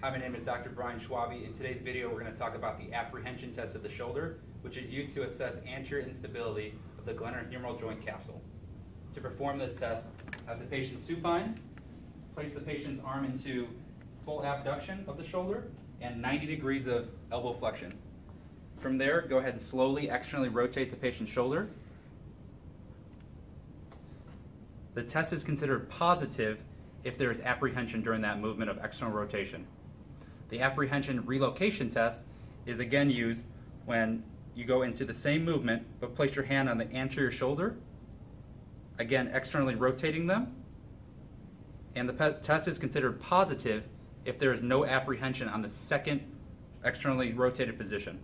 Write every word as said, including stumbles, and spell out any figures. Hi, my name is Doctor Brian Schwabe. In today's video, we're going to talk about the apprehension test of the shoulder, which is used to assess anterior instability of the glenohumeral joint capsule. To perform this test, have the patient supine, place the patient's arm into full abduction of the shoulder and ninety degrees of elbow flexion. From there, go ahead and slowly externally rotate the patient's shoulder. The test is considered positive if there is apprehension during that movement of external rotation. The apprehension relocation test is again used when you go into the same movement, but place your hand on the anterior shoulder, again externally rotating them, and the test is considered positive if there is no apprehension on the second externally rotated position.